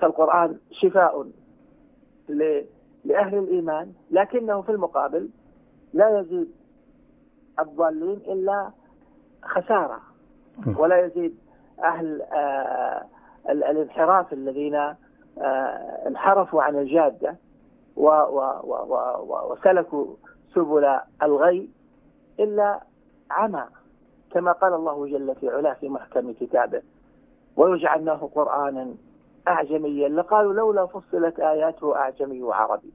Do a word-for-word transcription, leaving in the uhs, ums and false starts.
فالقرآن شفاء لأهل الإيمان، لكنه في المقابل لا يزيد الضالين إلا خسارة، ولا يزيد أهل الانحراف الذين انحرفوا عن الجادة وسلكوا سبل الغي إلا عمى، كما قال الله جل في علاه في محكم كتابه: وَيَجْعَلْنَاهُ قُرْآنًا أعجميا لقالوا لولا فصلت آياته أعجمي وعربي.